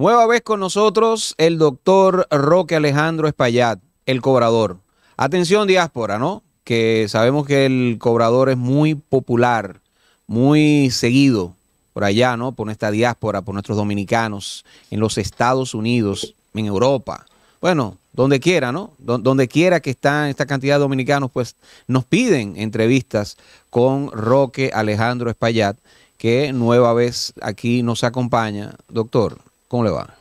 Nueva vez con nosotros el doctor Roque Alejandro Espaillat, el cobrador. Atención diáspora, ¿no? Que sabemos que el cobrador es muy popular, muy seguido por allá, ¿no? Por nuestra diáspora, por nuestros dominicanos, en los Estados Unidos, en Europa. Bueno, donde quiera, ¿no? Donde quiera que están esta cantidad de dominicanos, pues nos piden entrevistas con Roque Alejandro Espaillat, que nueva vez aquí nos acompaña. Doctor, ¿cómo le va?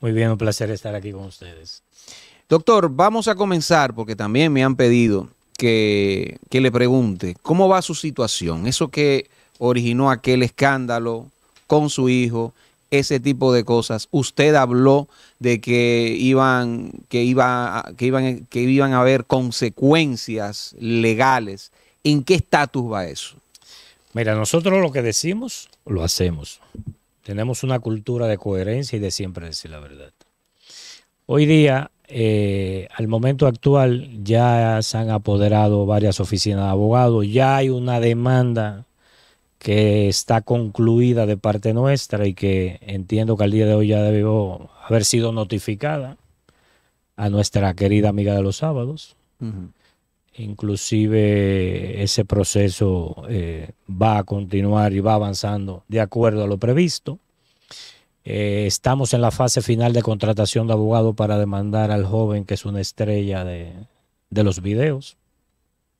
Muy bien, un placer estar aquí con ustedes. Doctor, vamos a comenzar porque también me han pedido que le pregunte cómo va su situación, eso que originó aquel escándalo con su hijo, ese tipo de cosas. Usted habló de que iban a haber consecuencias legales. ¿En qué estatus va eso? Mira, nosotros lo que decimos, lo hacemos. Tenemos una cultura de coherencia y de siempre decir la verdad. Hoy día, al momento actual, ya se han apoderado varias oficinas de abogados. Ya hay una demanda que está concluida de parte nuestra y que entiendo que al día de hoy ya debió haber sido notificada a nuestra querida amiga de los sábados. Uh-huh. Inclusive ese proceso va a continuar y va avanzando de acuerdo a lo previsto. Estamos en la fase final de contratación de abogado para demandar al joven que es una estrella de los videos.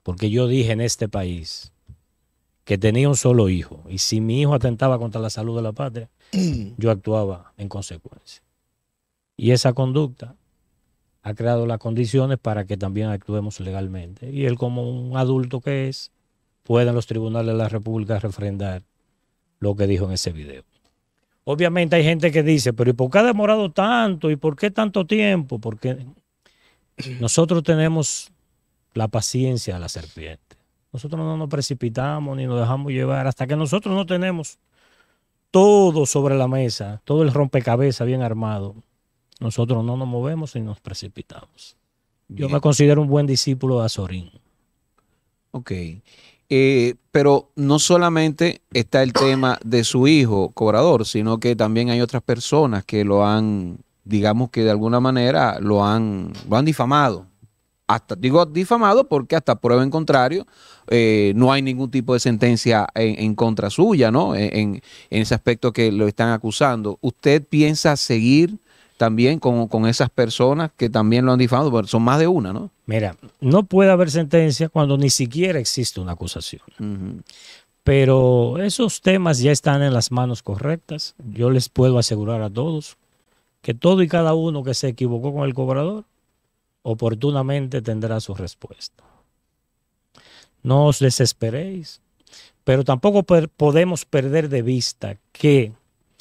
Porque yo dije en este país que tenía un solo hijo, y si mi hijo atentaba contra la salud de la patria, yo actuaba en consecuencia. Y esa conducta ha creado las condiciones para que también actuemos legalmente. Y él, como un adulto que es, puede en los tribunales de la República refrendar lo que dijo en ese video. Obviamente hay gente que dice, pero ¿y por qué ha demorado tanto? ¿Y por qué tanto tiempo? Porque nosotros tenemos la paciencia de la serpiente. Nosotros no nos precipitamos ni nos dejamos llevar hasta que nosotros no tenemos todo sobre la mesa, todo el rompecabezas bien armado. Nosotros no nos movemos ni nos precipitamos. Bien. Yo me considero un buen discípulo de Azorín. Ok. Pero no solamente está el tema de su hijo, cobrador, sino que también hay otras personas que lo han, digamos que de alguna manera, lo han difamado. Hasta, digo difamado porque hasta prueba en contrario no hay ningún tipo de sentencia en contra suya, ¿no? En ese aspecto que lo están acusando. ¿Usted piensa seguir también con esas personas que también lo han difamado? Porque son más de una, ¿no? Mira, no puede haber sentencia cuando ni siquiera existe una acusación. Uh-huh. Pero esos temas ya están en las manos correctas. Yo les puedo asegurar a todos que todo y cada uno que se equivocó con el cobrador oportunamente tendrá su respuesta. No os desesperéis, pero tampoco podemos perder de vista que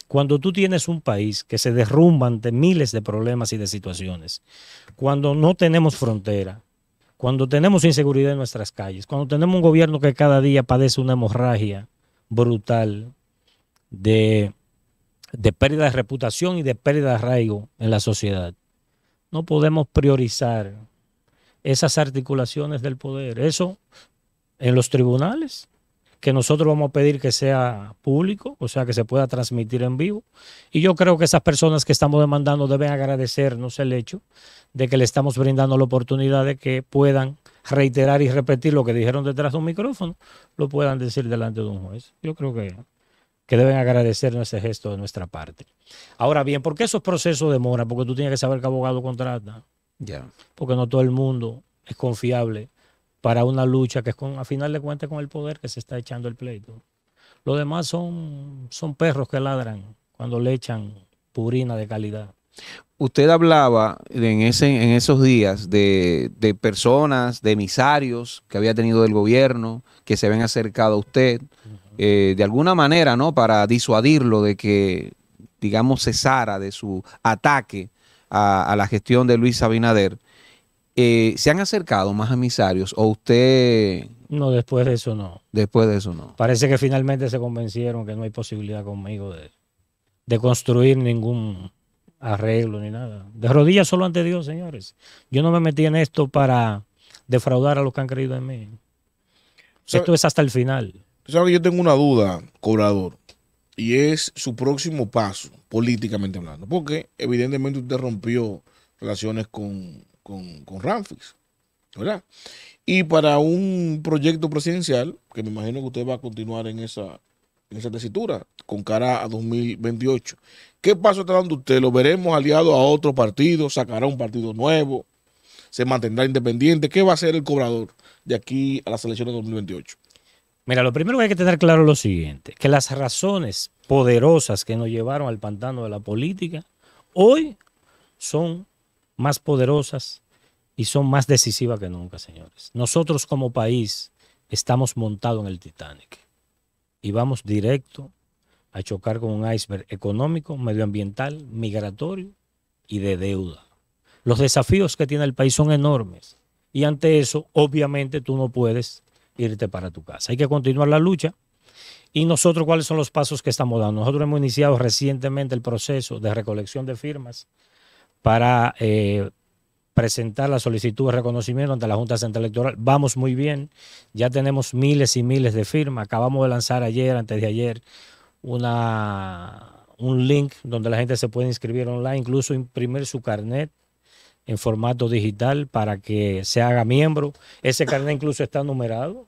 cuando tú tienes un país que se derrumba ante miles de problemas y de situaciones, cuando no tenemos frontera, cuando tenemos inseguridad en nuestras calles, cuando tenemos un gobierno que cada día padece una hemorragia brutal de pérdida de reputación y de pérdida de arraigo en la sociedad, no podemos priorizar esas articulaciones del poder. Eso en los tribunales, que nosotros vamos a pedir que sea público, o sea, que se pueda transmitir en vivo. Y yo creo que esas personas que estamos demandando deben agradecernos el hecho de que le estamos brindando la oportunidad de que puedan reiterar y repetir lo que dijeron detrás de un micrófono, lo puedan decir delante de un juez. Yo creo que deben agradecernos ese gesto de nuestra parte. Ahora bien, ¿por qué esos procesos demoran? Porque tú tienes que saber qué abogado contrata. Yeah. Porque no todo el mundo es confiable para una lucha que es, a final de cuentas, con el poder que se está echando el pleito. Los demás son perros que ladran cuando le echan purina de calidad. Usted hablaba en esos días de personas, de emisarios que había tenido del gobierno, que se habían acercado a usted. Uh-huh. De alguna manera, ¿no? Para disuadirlo de que, digamos, cesara de su ataque a la gestión de Luis Abinader. ¿Se han acercado más emisarios o usted...? No, después de eso no. Después de eso no. Parece que finalmente se convencieron que no hay posibilidad conmigo de construir ningún arreglo ni nada. De rodillas solo ante Dios, señores. Yo no me metí en esto para defraudar a los que han creído en mí. Esto es hasta el final. Tú sabes que yo tengo una duda, cobrador. y es su próximo paso, políticamente hablando, porque evidentemente usted rompió relaciones con Ramfis, ¿verdad? Y para un proyecto presidencial, que me imagino que usted va a continuar en esa tesitura, con cara a 2028. ¿Qué paso está dando usted? ¿Lo veremos aliado a otro partido? ¿Sacará un partido nuevo? ¿Se mantendrá independiente? ¿Qué va a ser el cobrador de aquí a las elecciones de 2028? Mira, lo primero que hay que tener claro es lo siguiente, que las razones poderosas que nos llevaron al pantano de la política hoy son más poderosas y son más decisivas que nunca, señores. Nosotros como país estamos montados en el Titanic y vamos directo a chocar con un iceberg económico, medioambiental, migratorio y de deuda. Los desafíos que tiene el país son enormes y ante eso, obviamente, tú no puedes irte para tu casa. Hay que continuar la lucha. Y nosotros, ¿cuáles son los pasos que estamos dando? Nosotros hemos iniciado recientemente el proceso de recolección de firmas para presentar la solicitud de reconocimiento ante la Junta Central Electoral. Vamos muy bien, ya tenemos miles y miles de firmas. Acabamos de lanzar ayer, antes de ayer, un link donde la gente se puede inscribir online, incluso imprimir su carnet en formato digital para que se haga miembro. Ese carnet incluso está numerado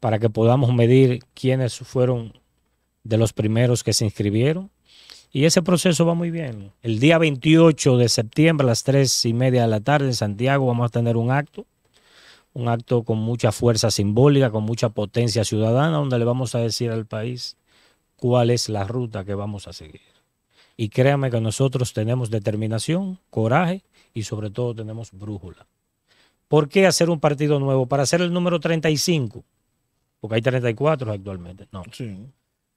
para que podamos medir quiénes fueron de los primeros que se inscribieron. Y ese proceso va muy bien. El día 28 de septiembre a las 3:30 de la tarde en Santiago vamos a tener un acto con mucha fuerza simbólica, con mucha potencia ciudadana, donde le vamos a decir al país cuál es la ruta que vamos a seguir. Y créanme que nosotros tenemos determinación, coraje y sobre todo tenemos brújula. ¿Por qué hacer un partido nuevo? Para hacer el número 35, porque hay 34 actualmente. No. Sí.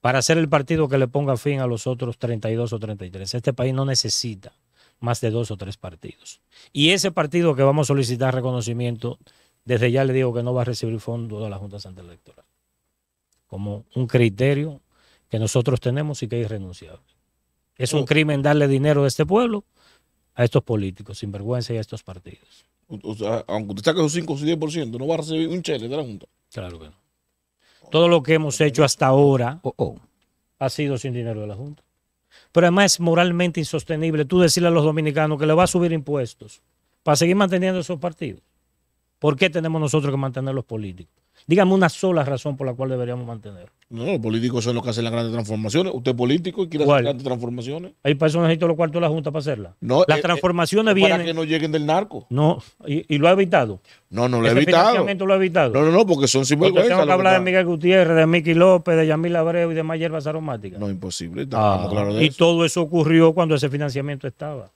Para hacer el partido que le ponga fin a los otros 32 o 33. Este país no necesita más de 2 o 3 partidos. Y ese partido que vamos a solicitar reconocimiento, desde ya le digo que no va a recibir fondos de la Junta Central Electoral. Como un criterio que nosotros tenemos y que es irrenunciable. Es un crimen darle dinero de este pueblo a estos políticos, sinvergüenza, y a estos partidos. O sea, aunque usted saque sus 5 o 10%, no va a recibir un cheque de la Junta. Claro que no. Todo lo que hemos hecho hasta ahora ha sido sin dinero de la Junta. Pero además es moralmente insostenible tú decirle a los dominicanos que le va a subir impuestos para seguir manteniendo esos partidos. ¿Por qué tenemos nosotros que mantener los políticos? Dígame una sola razón por la cual deberíamos mantener. No, los políticos son los que hacen las grandes transformaciones. Usted es político y quiere hacer grandes transformaciones. Hay personas necesitan los cuartos de la Junta para hacerlas. No, las transformaciones vienen. Para que no lleguen del narco. No, y lo ha evitado. No, no lo ha evitado. Lo ha evitado. No, no, no, porque son sinvergüenza. Tengo que hablar de Miguel Gutiérrez, de Mickey López, de Yamil Abreu y de más hierbas aromáticas. No, imposible. Claro de y eso. Todo eso ocurrió cuando ese financiamiento estaba.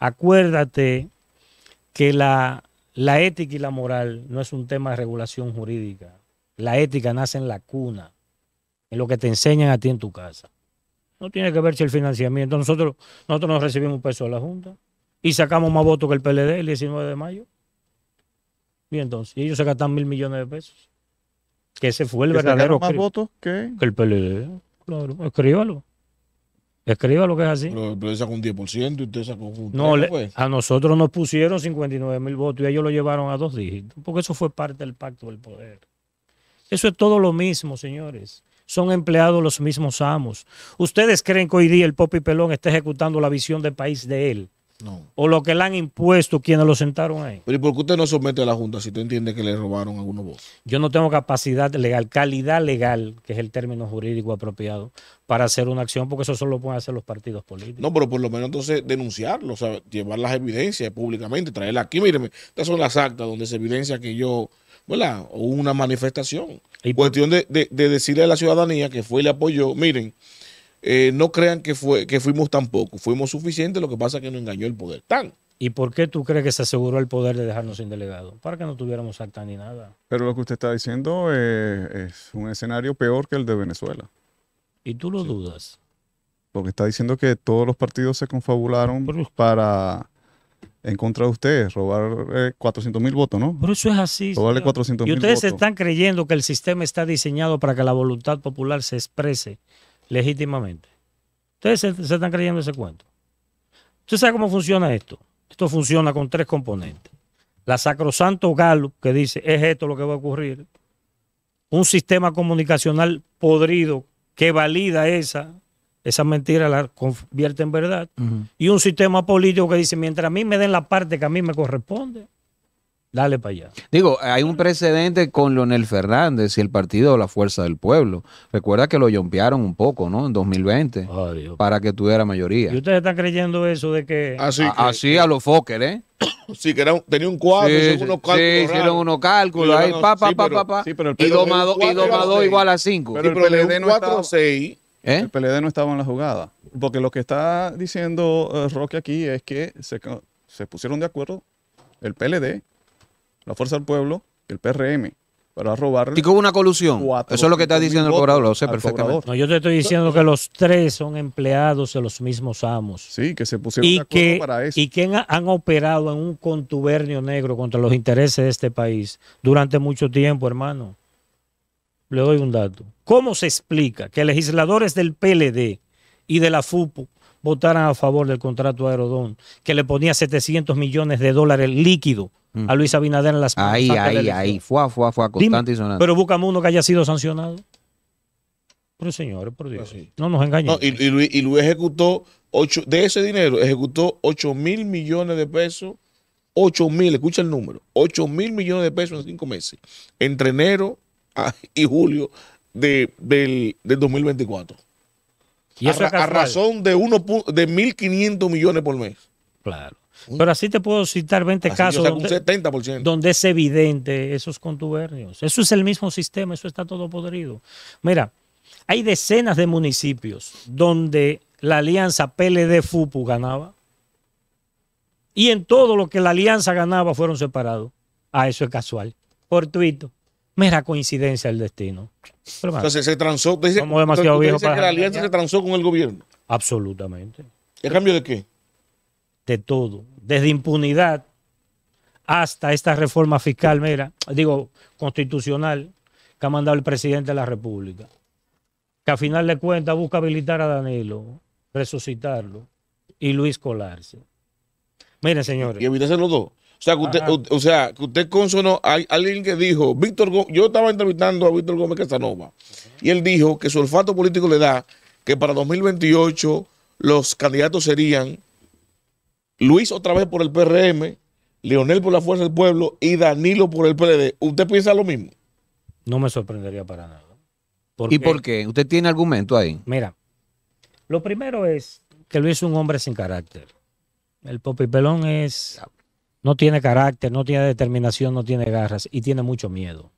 Acuérdate que la ética y la moral no es un tema de regulación jurídica. La ética nace en la cuna, en lo que te enseñan a ti en tu casa. No tiene que ver si el financiamiento. Nosotros no recibimos un peso de la Junta y sacamos más votos que el PLD el 19 de mayo. Y entonces, ellos se gastan $1.000 millones. Que ese fue el verdadero crimen. ¿Más votos que el PLD? Claro, escríbalo. Escriba lo que es así. Pero él sacó un 10% y usted sacó un 30%. No, a nosotros nos pusieron 59.000 votos y ellos lo llevaron a 2 dígitos. Porque eso fue parte del pacto del poder. Eso es todo lo mismo, señores. Son empleados los mismos amos. ¿Ustedes creen que hoy día el Popi Pelón está ejecutando la visión del país de él? No. O lo que le han impuesto quienes lo sentaron ahí. Pero ¿y por qué usted no somete a la Junta si usted entiende que le robaron algunos votos? Yo no tengo capacidad legal, calidad legal, que es el término jurídico apropiado, para hacer una acción, porque eso solo pueden hacer los partidos políticos. No, pero por lo menos entonces denunciarlo, ¿sabe? Llevar las evidencias públicamente, traerlas aquí. Míreme, estas son las actas donde se evidencia que yo, ¿verdad? O una manifestación. Y cuestión de decirle a la ciudadanía que fue y le apoyó, miren. No crean que fuimos tan poco. Fuimos suficientes, lo que pasa es que nos engañó el poder. ¡Tan! ¿Y por qué tú crees que se aseguró el poder de dejarnos sin delegado? Para que no tuviéramos acta ni nada. Pero lo que usted está diciendo es un escenario peor que el de Venezuela. ¿Y tú lo dudas? Porque está diciendo que todos los partidos se confabularon para, en contra de usted, robar 400.000 votos, ¿no? Pero eso es así. Robarle 400.000 votos. Y ustedes están creyendo que el sistema está diseñado para que la voluntad popular se exprese legítimamente. Ustedes se están creyendo ese cuento. ¿Usted sabe cómo funciona esto? Esto funciona con 3 componentes. La sacrosanto Gallup, que dice, es esto lo que va a ocurrir. Un sistema comunicacional podrido que valida esa mentira, la convierte en verdad. Y un sistema político que dice, mientras a mí me den la parte que a mí me corresponde, dale para allá. Digo, hay un precedente con Leonel Fernández y el partido de la Fuerza del Pueblo. Recuerda que lo yompearon un poco, ¿no? En 2020, para que tuviera mayoría. ¿Y ustedes están creyendo eso de que... Así a los Fokker, ¿eh? Sí, que tenía un cuadro, hicieron unos cálculos ahí, y 2 más 2 igual a 5. Pero el PLD no estaba 6. ¿Eh? El PLD no estaba en la jugada. Porque lo que está diciendo Roque aquí es que se pusieron de acuerdo el PLD, la Fuerza del Pueblo y el PRM para robar. Y que hubo una colusión. Eso es lo que está diciendo el cobrador, lo sé perfectamente. No, yo te estoy diciendo que los tres son empleados de los mismos amos. Sí, que se pusieron de acuerdo para eso. Y que han operado en un contubernio negro contra los intereses de este país durante mucho tiempo, hermano. Le doy un dato. ¿Cómo se explica que legisladores del PLD y de la FUPU votaran a favor del contrato Aerodón, que le ponía $700 millones líquido a Luis Abinader en las manos? Ahí, constante y sonante. Pero búscame uno que haya sido sancionado. Pero señores, por Dios, no nos engañemos. No, y Luis ejecutó, de ese dinero, ejecutó 8.000 millones de pesos, 8.000, escucha el número, 8.000 millones de pesos en 5 meses, entre enero y julio del 2024. ¿Y eso a razón de 1.500 millones por mes? Claro. Pero así te puedo citar 20 casos donde es evidente esos contubernios. Eso es el mismo sistema, eso está todo podrido. Mira, hay decenas de municipios donde la alianza PLD-FUPU ganaba y en todo lo que la alianza ganaba fueron separados. Ah, eso es casual. Fortuito. Mera coincidencia del destino. Pero, hermano, entonces se transó. Dice, somos demasiado viejos para... que la alianza se transó con el gobierno. Absolutamente. ¿En cambio de qué? De todo, desde impunidad hasta esta reforma fiscal, constitucional, que ha mandado el presidente de la República, que a final de cuentas busca habilitar a Danilo, resucitarlo y Luis colarse. Miren, señores. Y evitarse los dos. O sea, que usted consonó a alguien que dijo, yo estaba entrevistando a Víctor Gómez Castanova, y él dijo que su olfato político le da que para 2028 los candidatos serían Luis otra vez por el PRM, Leonel por la Fuerza del Pueblo y Danilo por el PLD. ¿Usted piensa lo mismo? No me sorprendería para nada. ¿Y por qué? ¿Usted tiene argumento ahí? Mira, lo primero es que Luis es un hombre sin carácter. El popipelón no tiene carácter, no tiene determinación, no tiene garras y tiene mucho miedo.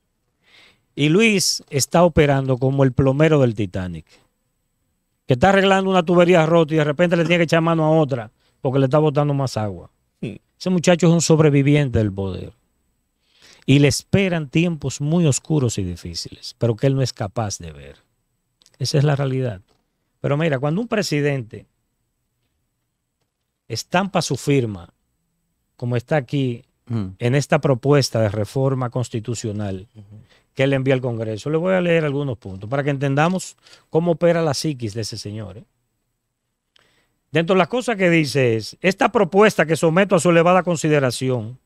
Y Luis está operando como el plomero del Titanic, que está arreglando una tubería rota y de repente le tiene que echar mano a otra, porque le está botando más agua. Ese muchacho es un sobreviviente del poder. Y le esperan tiempos muy oscuros y difíciles, pero que él no es capaz de ver. Esa es la realidad. Pero mira, cuando un presidente estampa su firma, como está aquí, en esta propuesta de reforma constitucional que él envía al Congreso, le voy a leer algunos puntos para que entendamos cómo opera la psiquis de ese señor, ¿eh? Dentro de las cosas que dice es, esta propuesta que someto a su elevada consideración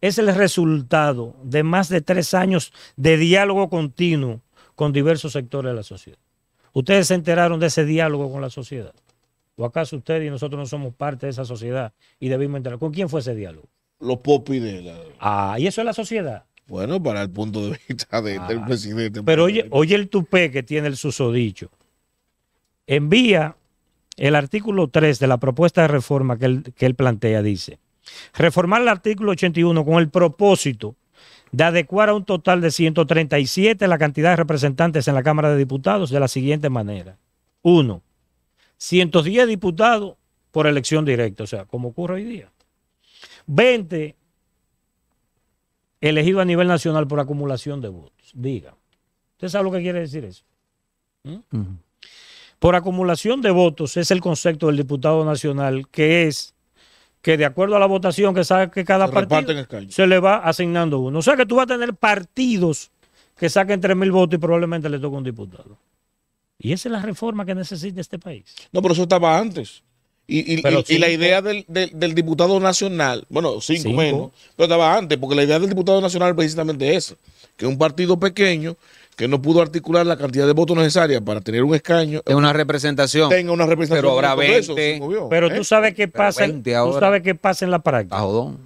es el resultado de más de 3 años de diálogo continuo con diversos sectores de la sociedad. ¿Ustedes se enteraron de ese diálogo con la sociedad? ¿O acaso ustedes y nosotros no somos parte de esa sociedad y debimos enterar? ¿Con quién fue ese diálogo? Los popis de la... Ah, ¿y eso es la sociedad? Bueno, para el punto de vista del presidente. Pero oye el tupé que tiene el susodicho. Envía... El artículo 3 de la propuesta de reforma que él plantea dice, reformar el artículo 81 con el propósito de adecuar a un total de 137 la cantidad de representantes en la Cámara de Diputados de la siguiente manera. 1. 110 diputados por elección directa, o sea, como ocurre hoy día. 20 elegidos a nivel nacional por acumulación de votos. Diga. ¿Usted sabe lo que quiere decir eso? Por acumulación de votos es el concepto del diputado nacional, que es que de acuerdo a la votación que saque cada partido, se le va asignando uno. O sea que tú vas a tener partidos que saquen 3.000 votos y probablemente le toque un diputado. Y esa es la reforma que necesita este país. No, pero eso estaba antes. Y la idea del diputado nacional, bueno, 5 menos, pero estaba antes, porque la idea del diputado nacional es precisamente esa, que un partido pequeño que no pudo articular la cantidad de votos necesaria para tener un escaño, tenga una representación, pero habrá 20. Pero tú sabes qué pasa, en la práctica, Aerodón,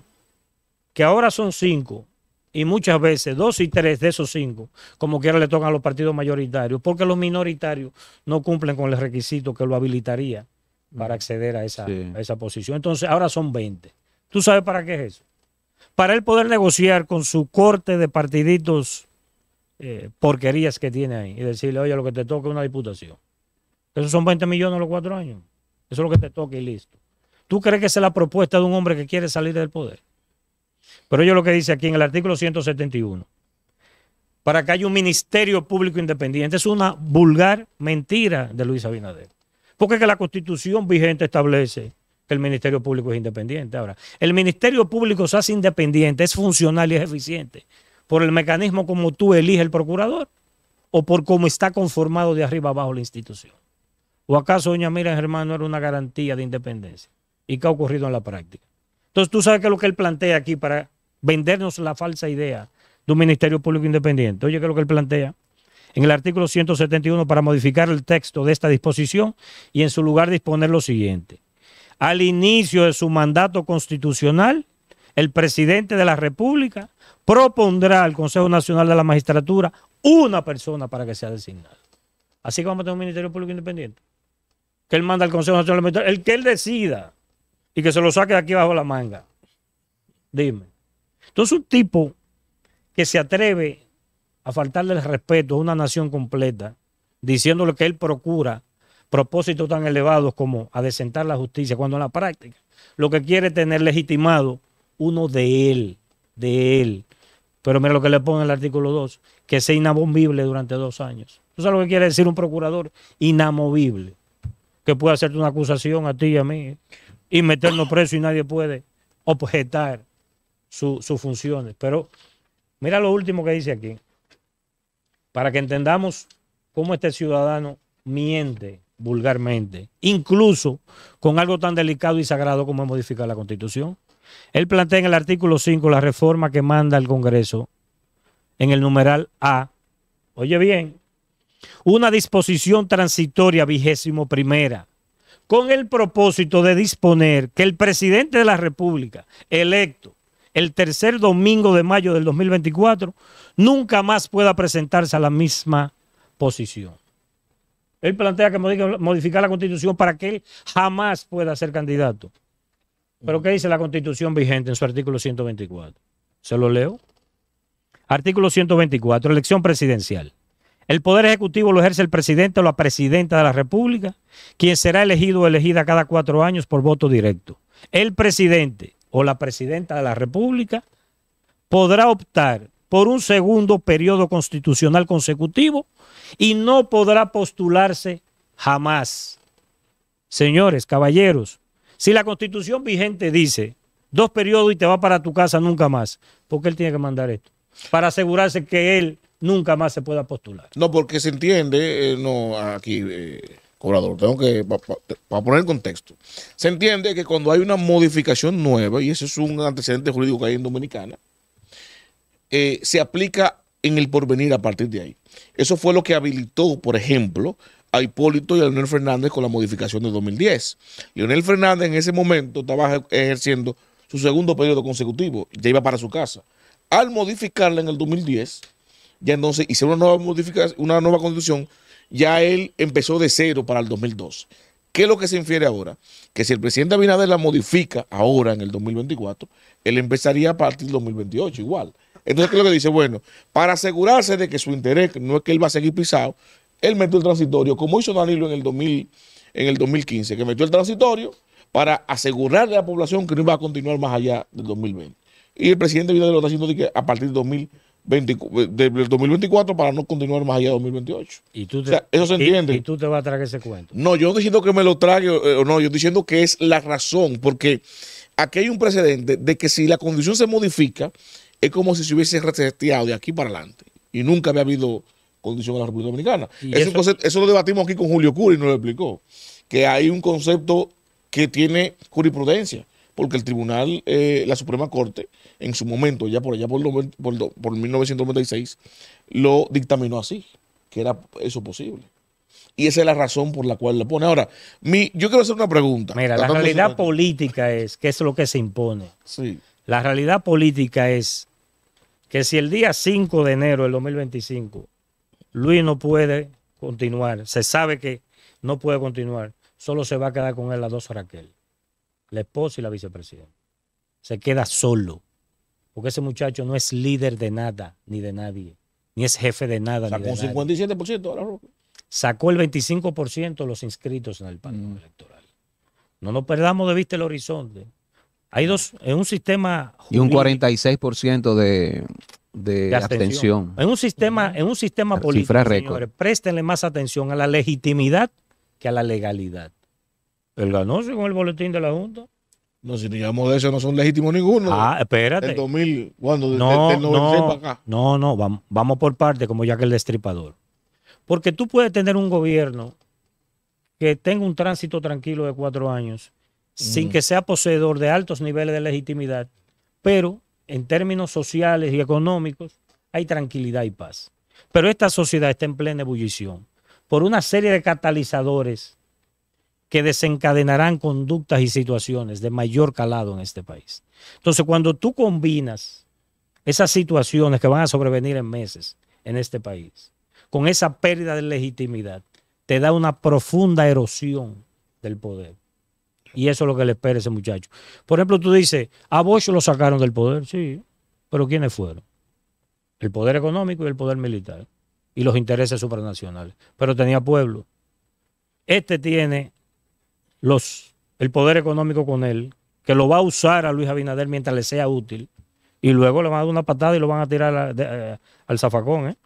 que ahora son 5 y muchas veces 2 y 3 de esos 5, como quiera le tocan a los partidos mayoritarios, porque los minoritarios no cumplen con los requisitos que lo habilitaría para acceder a esa posición. Entonces ahora son 20. ¿Tú sabes para qué es eso? Para él poder negociar con su corte de partiditos, porquerías que tiene ahí, y decirle, oye, lo que te toca es una diputación. Esos son 20 millones a los 4 años. Eso es lo que te toca y listo. ¿Tú crees que esa es la propuesta de un hombre que quiere salir del poder? Pero ellos lo que dice aquí en el artículo 171, para que haya un Ministerio Público independiente, es una vulgar mentira de Luis Abinader. Porque es que la Constitución vigente establece que el Ministerio Público es independiente. Ahora, el Ministerio Público se hace independiente, es funcional y es eficiente por el mecanismo como tú eliges el procurador o por cómo está conformado de arriba abajo la institución. ¿O acaso doña Mira Germán no era una garantía de independencia? ¿Y qué ha ocurrido en la práctica? Entonces, tú sabes que lo que él plantea aquí para vendernos la falsa idea de un Ministerio Público independiente. Oye, ¿qué es lo que él plantea? En el artículo 171, para modificar el texto de esta disposición y en su lugar disponer lo siguiente. Al inicio de su mandato constitucional, el presidente de la República propondrá al Consejo Nacional de la Magistratura una persona para que sea designada. Así que vamos a tener un Ministerio Público independiente. Que él manda al Consejo Nacional de la Magistratura, el que él decida. Y que se lo saque de aquí bajo la manga. Dime. Entonces, un tipo que se atreve a faltarle el respeto a una nación completa, diciéndole que él procura propósitos tan elevados como adecentar la justicia, cuando en la práctica lo que quiere es tener legitimado uno de él, Pero mira lo que le pone en el artículo 2, que sea inamovible durante 2 años. Eso es lo que quiere decir un procurador inamovible, que puede hacerte una acusación a ti y a mí, y meternos preso y nadie puede objetar sus funciones. Pero mira lo último que dice aquí, para que entendamos cómo este ciudadano miente vulgarmente, incluso con algo tan delicado y sagrado como es modificar la Constitución. Él plantea en el artículo 5 la reforma que manda el Congreso en el numeral A. Oye bien, una disposición transitoria 21ª. Con el propósito de disponer que el presidente de la República, electo el tercer domingo de mayo del 2024, nunca más pueda presentarse a la misma posición. Él plantea que modificar la Constitución para que él jamás pueda ser candidato. ¿Pero qué dice la Constitución vigente en su artículo 124? ¿Se lo leo? Artículo 124, elección presidencial. El Poder Ejecutivo lo ejerce el presidente o la presidenta de la República, quien será elegido o elegida cada 4 años por voto directo. El presidente o la presidenta de la República podrá optar por un segundo periodo constitucional consecutivo y no podrá postularse jamás. Señores, caballeros, si la Constitución vigente dice 2 periodos y te va para tu casa nunca más, ¿por qué él tiene que mandar esto? Para asegurarse que él nunca más se pueda postular. No, porque se entiende, cobrador, tengo que, para poner el contexto, se entiende que cuando hay una modificación nueva, y ese es un antecedente jurídico que hay en Dominicana, se aplica en el porvenir a partir de ahí. Eso fue lo que habilitó, por ejemplo, a Hipólito y a Leonel Fernández con la modificación de 2010. Leonel Fernández en ese momento estaba ejerciendo su segundo periodo consecutivo, ya iba para su casa. Al modificarla en el 2010, ya entonces hicieron una nueva modificación, una nueva constitución, ya él empezó de cero para el 2012. ¿Qué es lo que se infiere ahora? Que si el presidente Abinader la modifica ahora en el 2024, él empezaría a partir del 2028 igual. Entonces, ¿qué es lo que dice? Bueno, para asegurarse de que su interés no es que él va a seguir pisado, él metió el transitorio, como hizo Danilo en el 2015, que metió el transitorio para asegurarle a la población que no iba a continuar más allá del 2020. Y el presidente Abinader lo está haciendo de que a partir del 2024 para no continuar más allá de 2028. ¿Y tú te, eso se entiende? ¿Y tú te vas a tragar ese cuento? No, yo no estoy diciendo que me lo trague o no, yo estoy diciendo que es la razón, porque aquí hay un precedente de que si la condición se modifica, es como si se hubiese reseteado de aquí para adelante y nunca había habido condición en la República Dominicana. Eso lo debatimos aquí con Julio Curi y nos lo explicó, que hay un concepto que tiene jurisprudencia. porque el tribunal, la Suprema Corte, en su momento, ya por allá por 1996, lo dictaminó así, que era eso posible. Y esa es la razón por la cual la pone. Ahora, yo quiero hacer una pregunta. Mira, la realidad política es que es lo que se impone. Sí. La realidad política es que si el día 5 de enero del 2025 Luis no puede continuar, se sabe que no puede continuar, solo se va a quedar con él las dos Raquel, la esposa y la vicepresidenta. Se queda solo, porque ese muchacho no es líder de nada, ni de nadie, ni es jefe de nada. Sacó un 57% ahora, Roque. Sacó el 25% de los inscritos en el padrón electoral. No nos perdamos de vista el horizonte. Hay dos, en un sistema jurídico, y un 46% de abstención. En un sistema político, señores, préstenle más atención a la legitimidad que a la legalidad. Él ganó según el boletín de la Junta. No, si digamos de eso, no son legítimos ninguno. Ah, espérate. El 2000, cuando del 96 para acá. No, vamos por parte, como ya que el destripador. Porque tú puedes tener un gobierno que tenga un tránsito tranquilo de 4 años sin que sea poseedor de altos niveles de legitimidad, pero en términos sociales y económicos hay tranquilidad y paz. Pero esta sociedad está en plena ebullición por una serie de catalizadores que desencadenarán conductas y situaciones de mayor calado en este país. Entonces, cuando tú combinas esas situaciones que van a sobrevenir en meses en este país con esa pérdida de legitimidad, te da una profunda erosión del poder. Y eso es lo que le espera a ese muchacho. Por ejemplo, tú dices, a Bosch lo sacaron del poder. Sí, pero ¿quiénes fueron? El poder económico y el poder militar. Y los intereses supranacionales. Pero tenía pueblo. Este tiene el poder económico con él, que lo va a usar a Luis Abinader mientras le sea útil. Y luego le van a dar una patada y lo van a tirar al zafacón.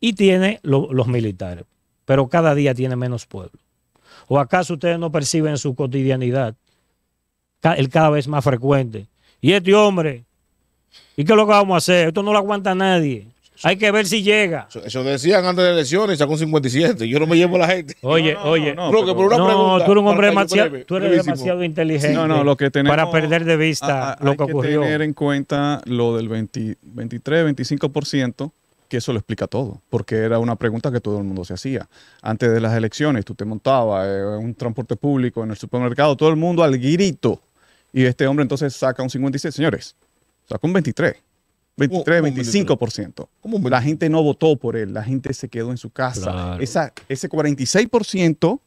Y tiene los militares. Pero cada día tiene menos pueblo. ¿O acaso ustedes no perciben su cotidianidad el cada vez más frecuente? Y este hombre, ¿y qué es lo que vamos a hacer? Esto no lo aguanta nadie. Hay que ver si llega. Eso decían antes de elecciones, sacó un 57. Yo no me llevo a la gente. Oye, no, tú eres un hombre demasiado inteligente lo que tenemos, para perder de vista lo que ocurrió. Hay que tener en cuenta lo del 23, 25%. Que eso lo explica todo, porque era una pregunta que todo el mundo se hacía. Antes de las elecciones, tú te montabas en un transporte público, en el supermercado, todo el mundo al grito. Y este hombre entonces saca un 56. Señores, saca un 23, 25%. La gente no votó por él, la gente se quedó en su casa. Claro. Ese 46%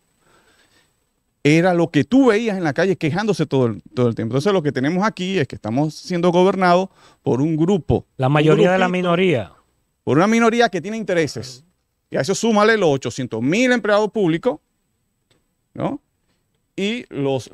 era lo que tú veías en la calle quejándose todo el tiempo. Entonces lo que tenemos aquí es que estamos siendo gobernados por un grupo. La mayoría de la minoría. Por una minoría que tiene intereses. Y a eso súmale los 800.000 empleados públicos, ¿no? Y los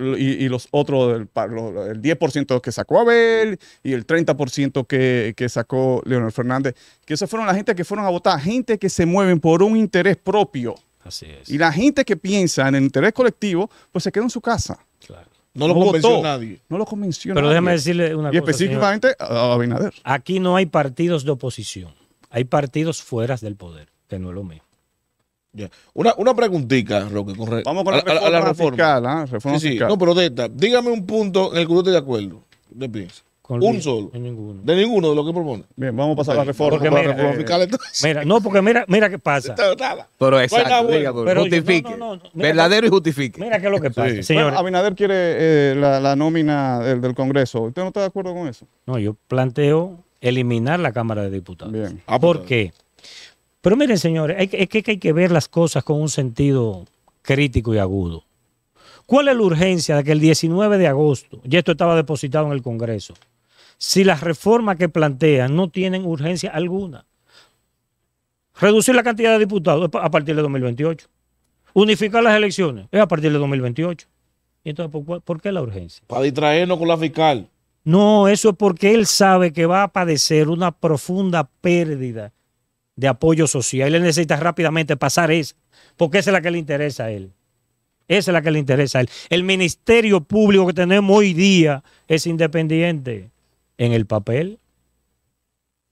otros, el 10% que sacó Abel y el 30% que sacó Leonel Fernández. Que esas fueron la gente que fueron a votar. Gente que se mueven por un interés propio. Así es. Y la gente que piensa en el interés colectivo, pues se queda en su casa. Claro. No lo convenció votó. Nadie. No lo convenció Pero nadie. Déjame decirle una cosa. Y específicamente a Abinader. Aquí no hay partidos de oposición. Hay partidos fuera del poder, que no es lo mismo. Yeah. Una preguntita, Roque. Vamos con la reforma fiscal. Reforma fiscal. No, pero de esta, dígame un punto en el que usted esté de acuerdo. ¿Qué piensa? Solo. De ninguno de lo que propone. Bien, vamos a pasar a la reforma. Mira qué pasa. Pero exacto. Pero justifique. Verdadero y justifique. Mira qué es lo que pasa. Sí. Señor, bueno, Abinader quiere la nómina del Congreso. ¿Usted no está de acuerdo con eso? No, yo planteo eliminar la Cámara de Diputados. Bien. ¿Por qué? Pero miren, señores, hay que ver las cosas con un sentido crítico y agudo. ¿Cuál es la urgencia de que el 19 de agosto, y esto estaba depositado en el Congreso, si las reformas que plantean no tienen urgencia alguna? Reducir la cantidad de diputados a partir de 2028. Unificar las elecciones es a partir de 2028. ¿Y entonces por qué la urgencia? Para distraernos con la fiscal. No, eso es porque él sabe que va a padecer una profunda pérdida de apoyo social. Él necesita rápidamente pasar esa, porque esa es la que le interesa a él. Esa es la que le interesa a él. El Ministerio Público que tenemos hoy día es independiente en el papel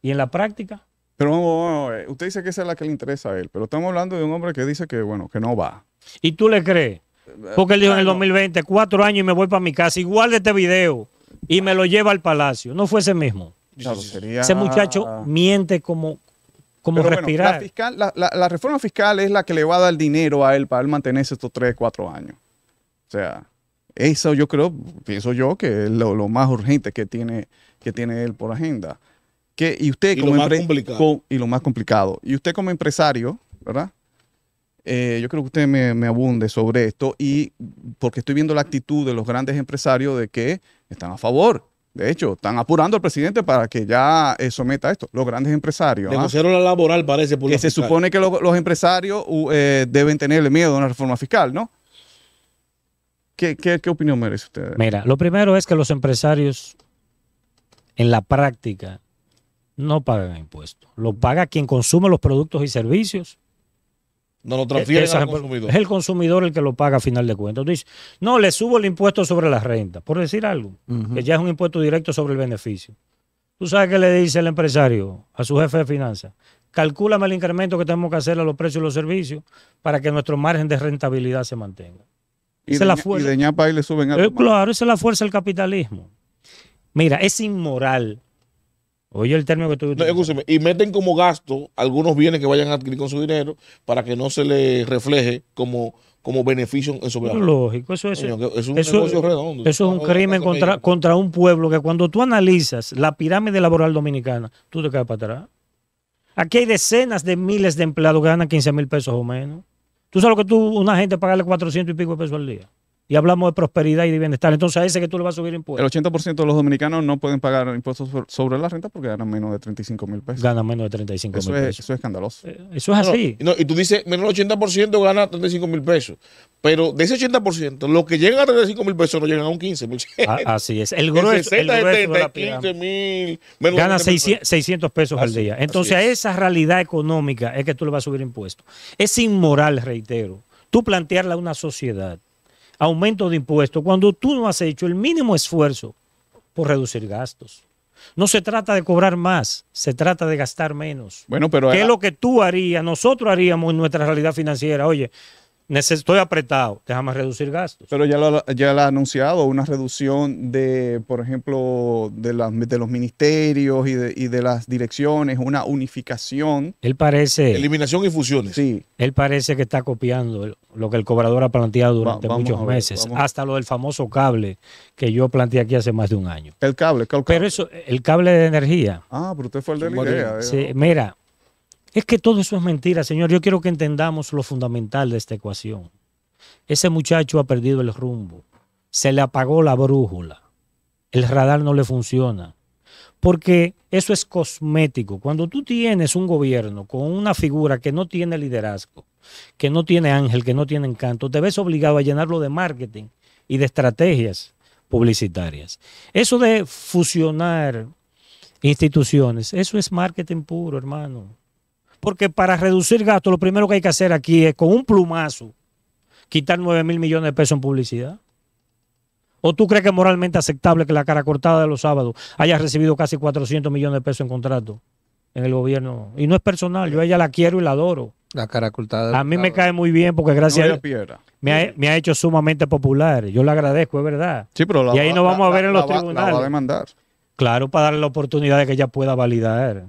y en la práctica. Pero vamos, usted dice que esa es la que le interesa a él, pero estamos hablando de un hombre que dice que, bueno, que no va. ¿Y tú le crees? Porque él dijo en el 2020, 4 años y me voy para mi casa. Igual de este video. Y me lo lleva al palacio. No fue ese mismo. Claro, sería... Ese muchacho miente como... Pero respirar. Bueno, la reforma fiscal es la que le va a dar dinero a él para él mantenerse estos 3 o 4 años. O sea, eso yo creo, pienso yo, que es lo más urgente que tiene él por agenda. Y usted como empresario. Y lo más complicado. Y usted como empresario, ¿verdad? Yo creo que usted me abunde sobre esto, y porque estoy viendo la actitud de los grandes empresarios de que están a favor. De hecho, están apurando al presidente para que ya someta esto. Los grandes empresarios. Le pusieron la laboral, parece. Por que se supone que los empresarios deben tenerle miedo a una reforma fiscal, ¿no? ¿Qué opinión merece usted? Mira, lo primero es que los empresarios en la práctica no pagan impuestos. Lo paga quien consume los productos y servicios. No lo transfieren al consumidor. Es el consumidor el que lo paga a final de cuentas. Dice, no, le subo el impuesto sobre la renta, por decir algo, que ya es un impuesto directo sobre el beneficio. ¿Tú sabes qué le dice el empresario a su jefe de finanzas? Calcúlame el incremento que tenemos que hacer a los precios y los servicios para que nuestro margen de rentabilidad se mantenga. Y de ñapa ahí le suben algo. Claro, esa es la fuerza del capitalismo. Mira, es inmoral. Oye, el término que tú utilizas. No, y meten como gasto algunos bienes que vayan a adquirir con su dinero para que no se les refleje como beneficio en su vida. Lógico, eso es. Oye, es un negocio redondo. Eso es un crimen contra un pueblo que, cuando tú analizas la pirámide laboral dominicana, tú te quedas para atrás. Aquí hay decenas de miles de empleados que ganan 15,000 pesos o menos. Tú sabes lo que una gente pagarle 400 y pico de pesos al día. Y hablamos de prosperidad y de bienestar. Entonces a ese que tú le vas a subir impuestos. El 80% de los dominicanos no pueden pagar impuestos sobre la renta porque ganan menos de 35,000 pesos. Ganan menos de 35,000 pesos. Eso es escandaloso. Eso es así. No, y tú dices, menos del 80% gana 35,000 pesos. Pero de ese 80%, los que llegan a 35,000 pesos no llegan a un 15%. Así es. El grueso, 15,000. Gana 600 pesos al día. Entonces a esa realidad económica es que tú le vas a subir impuestos. Es inmoral, reitero, tú plantearla a una sociedad aumento de impuestos cuando tú no has hecho el mínimo esfuerzo por reducir gastos. No se trata de cobrar más, se trata de gastar menos. Bueno, pero ¿qué es lo que tú harías, nosotros haríamos en nuestra realidad financiera? Oye, estoy apretado, déjame reducir gastos. Pero ya lo ha anunciado, una reducción de, por ejemplo, de los ministerios y de las direcciones, una unificación. Él parece... Eliminación y fusiones. Sí. Él parece que está copiando lo que el cobrador ha planteado durante muchos meses. Hasta lo del famoso cable que yo planteé aquí hace más de un año. El cable, ¿cuál cable? Pero eso, el cable de energía. Ah, pero usted fue el de la idea. Sí, mira, es que todo eso es mentira, señor. Yo quiero que entendamos lo fundamental de esta ecuación. Ese muchacho ha perdido el rumbo. Se le apagó la brújula. El radar no le funciona. Porque eso es cosmético. Cuando tú tienes un gobierno con una figura que no tiene liderazgo, que no tiene ángel, que no tiene encanto, te ves obligado a llenarlo de marketing y de estrategias publicitarias. Eso de fusionar instituciones, eso es marketing puro, hermano. Porque para reducir gastos, lo primero que hay que hacer aquí es, con un plumazo, quitar 9,000 millones de pesos en publicidad. ¿O tú crees que es moralmente aceptable que la cara cortada de los sábados haya recibido casi 400 millones de pesos en contrato en el gobierno? Y no es personal, yo a ella la quiero y la adoro. La cara cortada. A mí me cae muy bien porque gracias a Piera me ha hecho sumamente popular. Yo le agradezco, es verdad. Sí, pero y ahí nos vamos a ver en los tribunales. La va a demandar. Claro, para darle la oportunidad de que ella pueda validar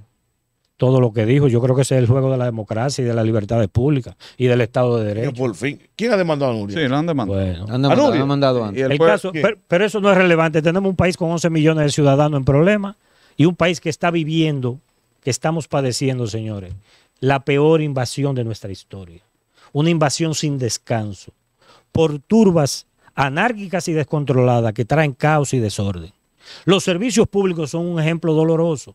todo lo que dijo. Yo creo que ese es el juego de la democracia y de las libertades públicas y del Estado de Derecho. Por fin. ¿Quién ha demandado a Nuria? Sí, lo han demandado. Bueno, han demandado antes. El caso, pero eso no es relevante. Tenemos un país con 11 millones de ciudadanos en problemas y un país que está viviendo, que estamos padeciendo, señores, la peor invasión de nuestra historia. Una invasión sin descanso por turbas anárquicas y descontroladas que traen caos y desorden. Los servicios públicos son un ejemplo doloroso.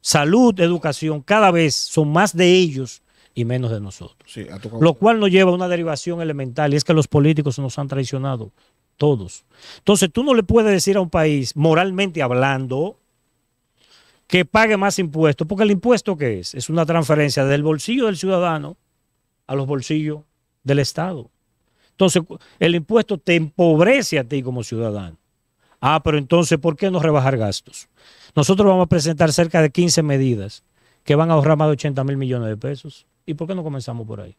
Salud, educación, cada vez son más de ellos y menos de nosotros. Sí, lo cual nos lleva a una derivación elemental, y es que los políticos nos han traicionado, todos. Entonces tú no le puedes decir a un país, moralmente hablando, que pague más impuestos, porque el impuesto ¿qué es? Es una transferencia del bolsillo del ciudadano a los bolsillos del Estado. Entonces el impuesto te empobrece a ti como ciudadano. Ah, pero entonces, ¿por qué no rebajar gastos? Nosotros vamos a presentar cerca de 15 medidas que van a ahorrar más de 80,000 millones de pesos. ¿Y por qué no comenzamos por ahí?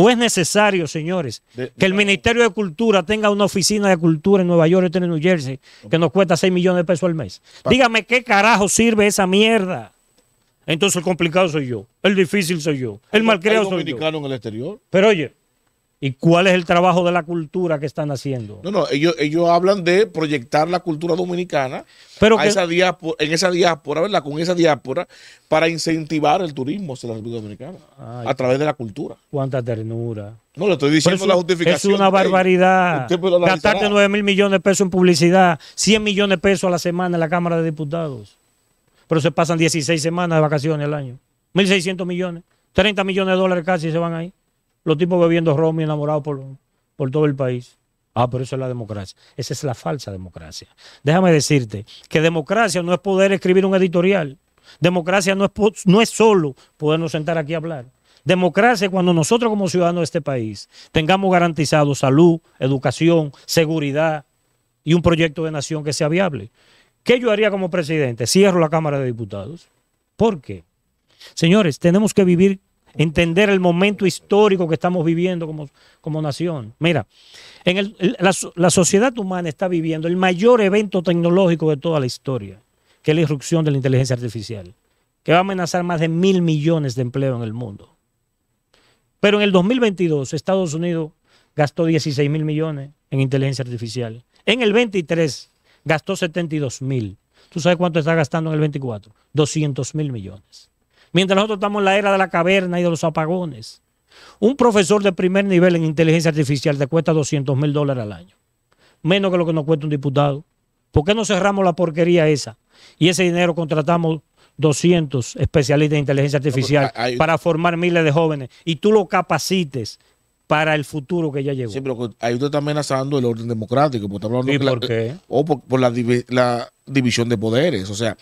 ¿O es necesario, señores, que el Ministerio de Cultura tenga una oficina de cultura en Nueva York y en New Jersey que nos cuesta 6 millones de pesos al mes? Dígame, ¿qué carajo sirve esa mierda? Entonces el complicado soy yo, el difícil soy yo, el malcriado soy yo. ¿Hay dominicanos en el exterior? Pero oye, ¿y cuál es el trabajo de la cultura que están haciendo? No, no, ellos hablan de proyectar la cultura dominicana pero a esa diáspora, en esa diáspora, ¿verdad? Con esa diáspora para incentivar el turismo hacia la República Dominicana a través de la cultura. ¡Cuánta ternura! No, le estoy diciendo la justificación. Es una barbaridad. Gastarte 9.000 millones de pesos en publicidad, 100 millones de pesos a la semana en la Cámara de Diputados. Pero se pasan 16 semanas de vacaciones al año. 1.600 millones, 30 millones de dólares casi se van ahí. Los tipos bebiendo ron y enamorados por todo el país. Ah, pero eso es la democracia. Esa es la falsa democracia. Déjame decirte que democracia no es poder escribir un editorial. Democracia no es solo podernos sentar aquí a hablar. Democracia es cuando nosotros como ciudadanos de este país tengamos garantizado salud, educación, seguridad y un proyecto de nación que sea viable. ¿Qué yo haría como presidente? Cierro la Cámara de Diputados. ¿Por qué? Señores, tenemos que vivir... Entender el momento histórico que estamos viviendo como nación. Mira, la sociedad humana está viviendo el mayor evento tecnológico de toda la historia, que es la irrupción de la inteligencia artificial, que va a amenazar más de 1.000 millones de empleos en el mundo. Pero en el 2022, Estados Unidos gastó 16.000 millones en inteligencia artificial. En el 23 gastó 72.000. ¿Tú sabes cuánto está gastando en el 24? 200.000 millones. Mientras nosotros estamos en la era de la caverna y de los apagones. Un profesor de primer nivel en inteligencia artificial te cuesta $200.000 al año. Menos que lo que nos cuesta un diputado. ¿Por qué no cerramos la porquería esa? Y ese dinero contratamos 200 especialistas de inteligencia artificial para formar miles de jóvenes. Y tú lo capacites para el futuro que ya llegó. Sí, pero ahí usted está amenazando el orden democrático. Porque está hablando ¿Y por qué? O por la división de poderes. O sea,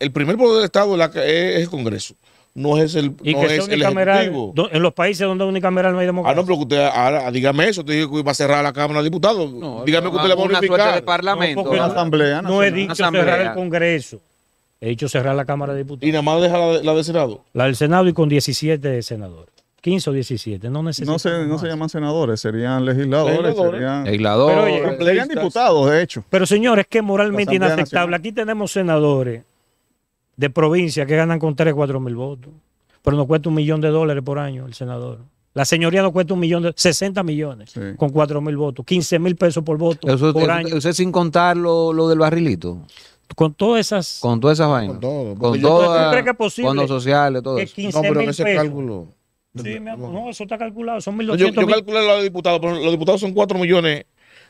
el primer poder del Estado es el Congreso. No es el, ¿Y no que es el Ejecutivo. En los países donde es unicameral no hay democracia. Ah, no, pero usted, ahora, dígame eso. Usted dijo que iba a cerrar la Cámara de Diputados. No, dígame que usted le va a unificar. De parlamento, no, una asamblea, no he dicho cerrar el Congreso. He dicho cerrar la Cámara de Diputados. ¿Y nada más deja la del Senado? La del Senado y con 17 senadores. 15 o 17, no necesitan. No se llaman senadores, serían legisladores. Serían diputados, de hecho. Pero señores, que moralmente inaceptable. Aquí tenemos senadores de provincia que ganan con 3, 4 mil votos. Pero nos cuesta $1 millón de dólares por año el senador. La señoría nos cuesta $1 millón, 60 millones sí. Con 4 mil votos, 15 mil pesos por voto por año. Eso sin contar lo del barrilito. Con todas esas... Con todas esas vainas. Con todas. Con los sociales, todo eso. No, pero en ese cálculo... Sí, no, eso está calculado, son 1.200 millones. Yo calculé los diputados, pero los diputados son 4 millones.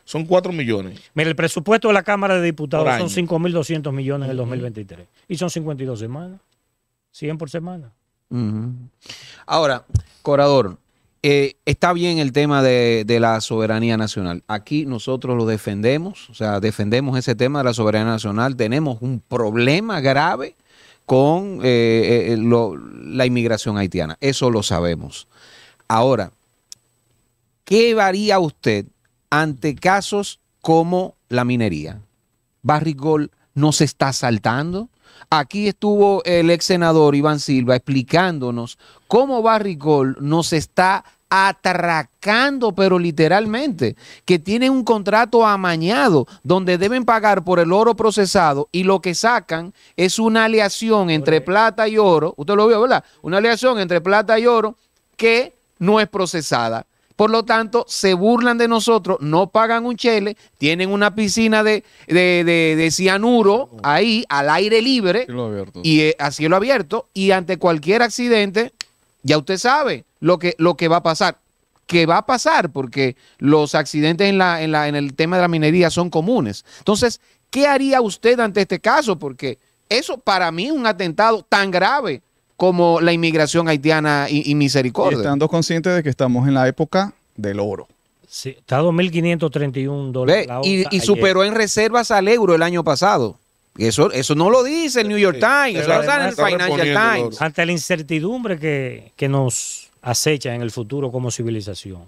Son 4 millones. Mira, el presupuesto de la Cámara de Diputados son 5.200 millones en el 2023. Y son 52 semanas. 100 por semana. Ahora, Corador, está bien el tema de la soberanía nacional. Aquí nosotros lo defendemos, o sea, defendemos ese tema de la soberanía nacional. Tenemos un problema grave con la inmigración haitiana. Eso lo sabemos. Ahora, ¿qué varía usted ante casos como la minería? Barrick Gold no se está saltando. Aquí estuvo el ex senador Iván Silva explicándonos cómo Barrick Gold nos está atracando, pero literalmente, que tienen un contrato amañado donde deben pagar por el oro procesado y lo que sacan es una aleación entre plata y oro. Usted lo vio, ¿verdad? Una aleación entre plata y oro que no es procesada. Por lo tanto, se burlan de nosotros, no pagan un chele, tienen una piscina de cianuro ahí al aire libre y a cielo abierto y ante cualquier accidente, ya usted sabe lo que va a pasar. ¿Qué va a pasar? Porque los accidentes en el tema de la minería son comunes. Entonces, ¿qué haría usted ante este caso? Porque eso para mí es un atentado tan grave como la inmigración haitiana y misericordia. Y estando consciente de que estamos en la época del oro. Sí, está a $2.531. Y superó en reservas al euro el año pasado. Eso no lo dice el New York Times, eso lo dice el Financial Times. Ante la incertidumbre que nos acecha en el futuro como civilización,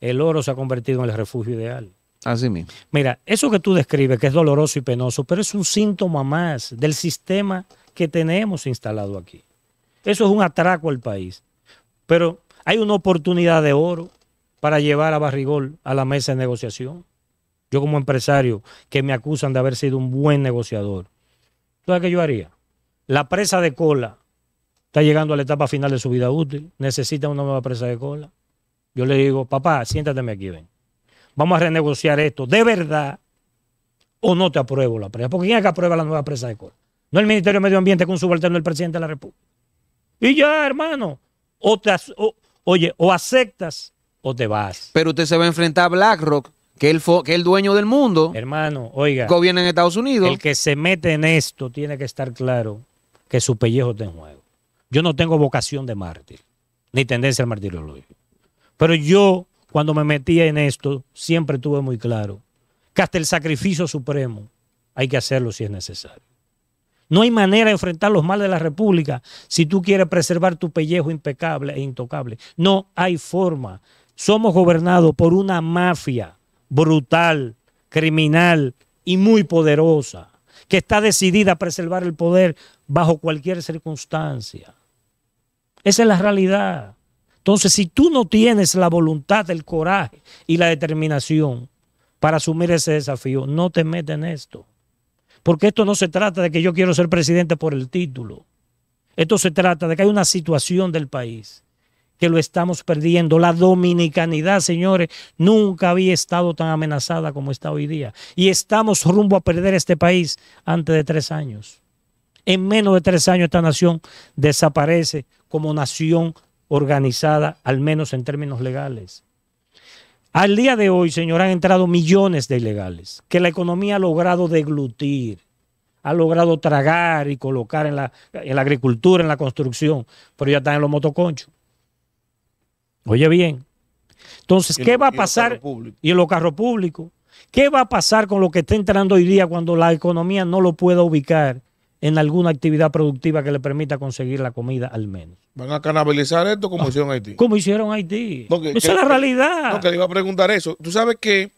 el oro se ha convertido en el refugio ideal. Así mismo. Mira, eso que tú describes, que es doloroso y penoso, pero es un síntoma más del sistema que tenemos instalado aquí. Eso es un atraco al país. Pero Hay una oportunidad de oro para llevar a Barrick Gold a la mesa de negociación. Yo como empresario, que me acusan de haber sido un buen negociador, ¿sabes qué yo haría? La presa de cola está llegando a la etapa final de su vida útil, necesita una nueva presa de cola. Yo le digo, papá, siéntateme aquí, ven. Vamos a renegociar esto, de verdad, o no te apruebo la presa. Porque ¿quién es que aprueba la nueva presa de cola? No el Ministerio de Medio Ambiente, que un subalterno del presidente de la República. Y ya, hermano, o aceptas o te vas. Pero usted se va a enfrentar a BlackRock, que es el dueño del mundo. Hermano, oiga. Gobierna en Estados Unidos. El que se mete en esto tiene que estar claro que su pellejo está en juego. Yo no tengo vocación de mártir, ni tendencia al martirio. Pero yo, cuando me metía en esto, siempre tuve muy claro que hasta el sacrificio supremo hay que hacerlo si es necesario. No hay manera de enfrentar los males de la República si tú quieres preservar tu pellejo impecable e intocable. No hay forma. Somos gobernados por una mafia brutal, criminal y muy poderosa, que está decidida a preservar el poder bajo cualquier circunstancia. Esa es la realidad. Entonces, si tú no tienes la voluntad, el coraje y la determinación para asumir ese desafío, no te metas en esto. Porque esto no se trata de que yo quiero ser presidente por el título. Esto se trata de que hay una situación del país que lo estamos perdiendo. La dominicanidad, señores, nunca había estado tan amenazada como está hoy día. Y estamos rumbo a perder este país antes de 3 años. En menos de 3 años esta nación desaparece como nación organizada, al menos en términos legales. Al día de hoy, señor, han entrado millones de ilegales que la economía ha logrado deglutir, ha logrado tragar y colocar en la agricultura, en la construcción, pero ya están en los motoconchos. Oye bien, entonces, ¿qué va a pasar? Y en los carros públicos. ¿Qué va a pasar con lo que está entrando hoy día cuando la economía no lo pueda ubicar en alguna actividad productiva que le permita conseguir la comida al menos? ¿Van a canabilizar esto como hicieron Haití? Como hicieron Haití. No, esa es la realidad. No, que le iba a preguntar eso. Tú sabes que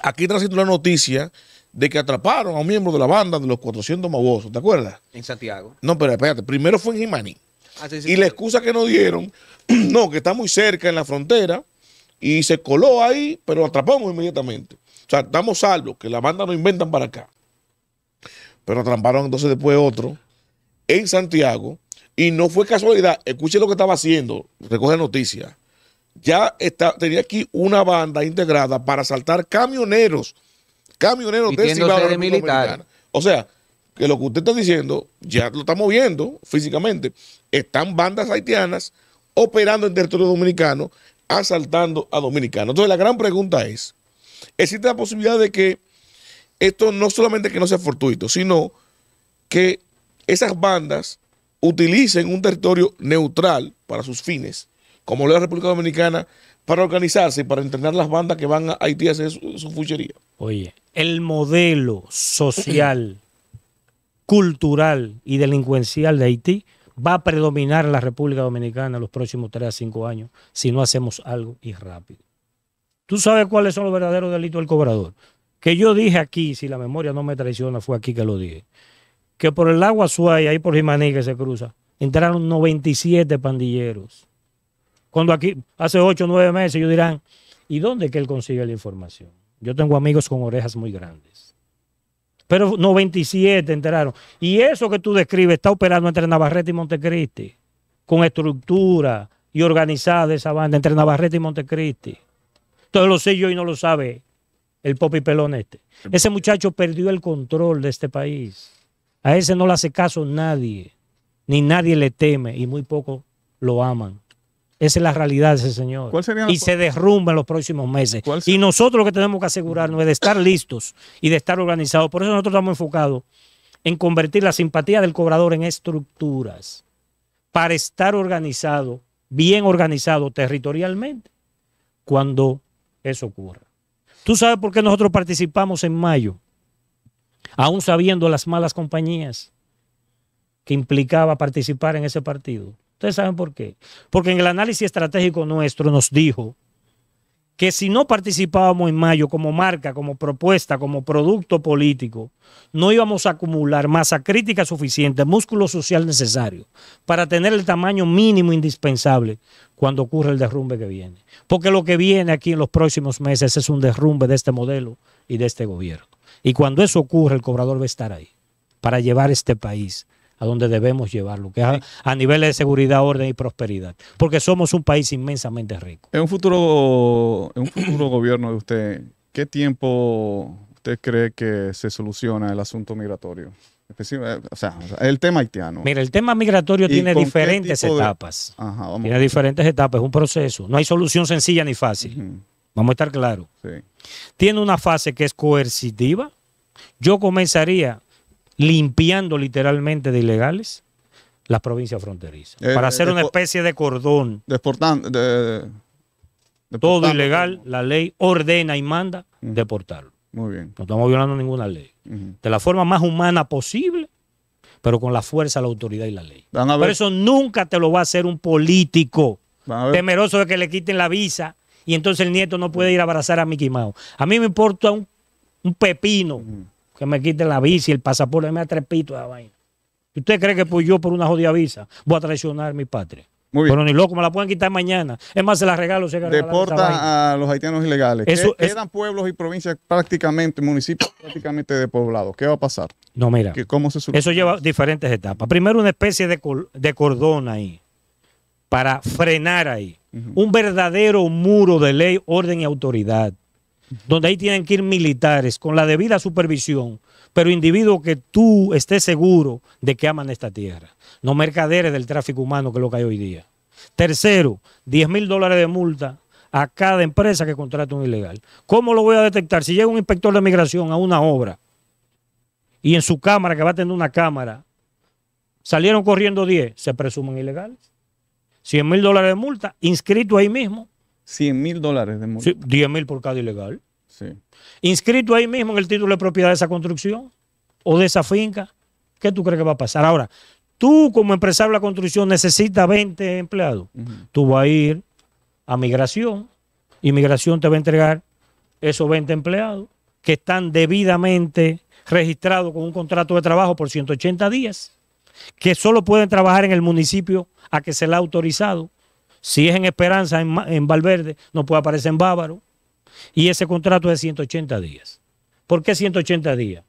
aquí transitó la noticia de que atraparon a un miembro de la banda de los 400 Mavosos, ¿te acuerdas? En Santiago. No, pero espérate, primero fue en Jimaní. Ah, sí, sí, y la excusa que nos dieron, no, que está muy cerca en la frontera y se coló ahí, pero atrapamos inmediatamente. O sea, estamos salvos, que la banda no inventan para acá. Pero atraparon entonces después otro en Santiago y no fue casualidad. Escuchen lo que estaba haciendo, recoge noticias. Ya está, tenía aquí una banda integrada para asaltar camioneros, de militares. O sea, que lo que usted está diciendo, ya lo estamos viendo físicamente. Están bandas haitianas operando en territorio dominicano, asaltando a dominicanos. Entonces la gran pregunta es, ¿existe la posibilidad de que esto no solamente que no sea fortuito, sino que esas bandas utilicen un territorio neutral para sus fines, como lo es la República Dominicana, para organizarse y para entrenar las bandas que van a Haití a hacer su fuchería? Oye, el modelo social, cultural y delincuencial de Haití va a predominar en la República Dominicana en los próximos 3 a 5 años si no hacemos algo y rápido. ¿Tú sabes cuáles son los verdaderos delitos del cobrador? Que yo dije aquí, si la memoria no me traiciona, fue aquí que lo dije, que por el lago Azuay, ahí por Jimaní que se cruza, entraron 97 pandilleros. Cuando aquí, hace 8 o 9 meses, ellos dirán, ¿y dónde es que él consigue la información? Yo tengo amigos con orejas muy grandes. Pero 97 entraron. Y eso que tú describes está operando entre Navarrete y Montecristi, con estructura y organizada esa banda entre Navarrete y Montecristi. Entonces lo sé yo y no lo sabe el Popi Pelón este. Ese muchacho perdió el control de este país. A ese no le hace caso nadie, ni nadie le teme y muy poco lo aman. Esa es la realidad de ese señor. Y se derrumba en los próximos meses. Y nosotros lo que tenemos que asegurarnos es de estar listos y de estar organizados. Por eso nosotros estamos enfocados en convertir la simpatía del cobrador en estructuras para estar organizado, bien organizado territorialmente, cuando eso ocurra. ¿Tú sabes por qué nosotros participamos en mayo? Aún sabiendo las malas compañías que implicaba participar en ese partido. ¿Ustedes saben por qué? Porque en el análisis estratégico nuestro nos dijo que si no participábamos en mayo como marca, como propuesta, como producto político, no íbamos a acumular masa crítica suficiente, músculo social necesario para tener el tamaño mínimo indispensable cuando ocurre el derrumbe que viene. Porque lo que viene aquí en los próximos meses es un derrumbe de este modelo y de este gobierno. Y cuando eso ocurre, el cobrador va a estar ahí para llevar este país a donde debemos llevarlo, que es a niveles de seguridad, orden y prosperidad, porque somos un país inmensamente rico. En un futuro gobierno de usted, ¿qué tiempo usted cree que se soluciona el asunto migratorio? O sea, el tema haitiano. Mira, el tema migratorio tiene diferentes etapas. Ajá, vamos. Tiene diferentes etapas, es un proceso. No hay solución sencilla ni fácil. Uh-huh. Vamos a estar claros. Sí. Tiene una fase que es coercitiva. Yo comenzaría limpiando literalmente de ilegales las provincias fronterizas, para hacer una especie de cordón. Todo ilegal, la ley ordena y manda deportarlo. Muy bien. No estamos violando ninguna ley. De la forma más humana posible, pero con la fuerza, la autoridad y la ley. Por eso nunca te lo va a hacer un político temeroso de que le quiten la visa y entonces el nieto no puede ir a abrazar a Mickey Mouse. A mí me importa un pepino. Que me quiten la visa y el pasaporte, me atrepito a la vaina. ¿Usted cree que pues yo por una jodida visa voy a traicionar mi patria? Muy bien. Pero ni loco, me la pueden quitar mañana. Es más, se la regalo. Deporta a los haitianos ilegales. Quedan pueblos y provincias prácticamente, municipios prácticamente despoblados. ¿Qué va a pasar? No, mira. ¿Cómo se soluciona? Eso lleva diferentes etapas. Primero una especie de cordón ahí, para frenar ahí. Un verdadero muro de ley, orden y autoridad, donde ahí tienen que ir militares con la debida supervisión, pero individuos que tú estés seguro de que aman esta tierra, no mercaderes del tráfico humano, que es lo que hay hoy día. Tercero, $10.000 de multa a cada empresa que contrate un ilegal. ¿Cómo lo voy a detectar? Si llega un inspector de migración a una obra y en su cámara, que va a tener una cámara, salieron corriendo 10, se presumen ilegales. $100.000 de multa, inscrito ahí mismo. $100.000 de multa. Sí, $10.000 por cada ilegal. Sí. Inscrito ahí mismo en el título de propiedad de esa construcción o de esa finca. ¿Qué tú crees que va a pasar? Ahora, tú como empresario de la construcción necesitas 20 empleados. Tú vas a ir a migración y migración te va a entregar esos 20 empleados que están debidamente registrados con un contrato de trabajo por 180 días, que solo pueden trabajar en el municipio a que se le ha autorizado. Si es en Esperanza, en Valverde, no puede aparecer en Bávaro. Y ese contrato es de 180 días. ¿Por qué 180 días?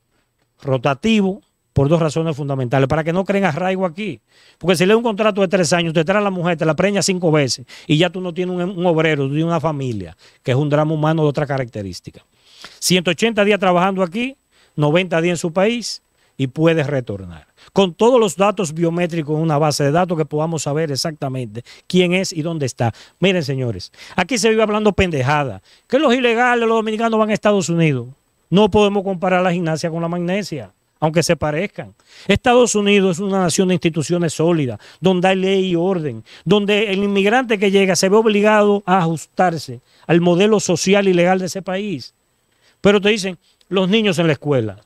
Rotativo, por dos razones fundamentales. Para que no creen arraigo aquí. Porque si le da un contrato de 3 años, te trae a la mujer, te la preña 5 veces y ya tú no tienes un obrero, tú tienes una familia, que es un drama humano de otra característica. 180 días trabajando aquí, 90 días en su país y puedes retornar. Con todos los datos biométricos en una base de datos que podamos saber exactamente quién es y dónde está. Miren, señores, aquí se vive hablando pendejada. Que los ilegales, los dominicanos van a Estados Unidos. No podemos comparar la gimnasia con la magnesia, aunque se parezcan. Estados Unidos es una nación de instituciones sólidas, donde hay ley y orden, donde el inmigrante que llega se ve obligado a ajustarse al modelo social y legal de ese país. Pero te dicen, los niños en la escuela.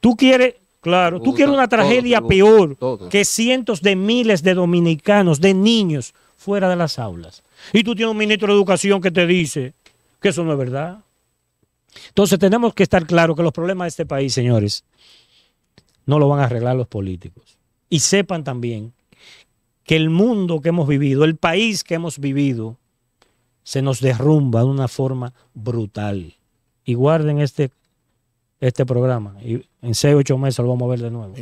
Tú quieres... Claro, tú quieres una tragedia peor que cientos de miles de dominicanos, de niños, fuera de las aulas. Y tú tienes un ministro de Educación que te dice que eso no es verdad. Entonces tenemos que estar claros que los problemas de este país, señores, no lo van a arreglar los políticos. Y sepan también que el mundo que hemos vivido, el país que hemos vivido, se nos derrumba de una forma brutal. Y guarden este programa, y en 6 u 8 meses lo vamos a ver de nuevo.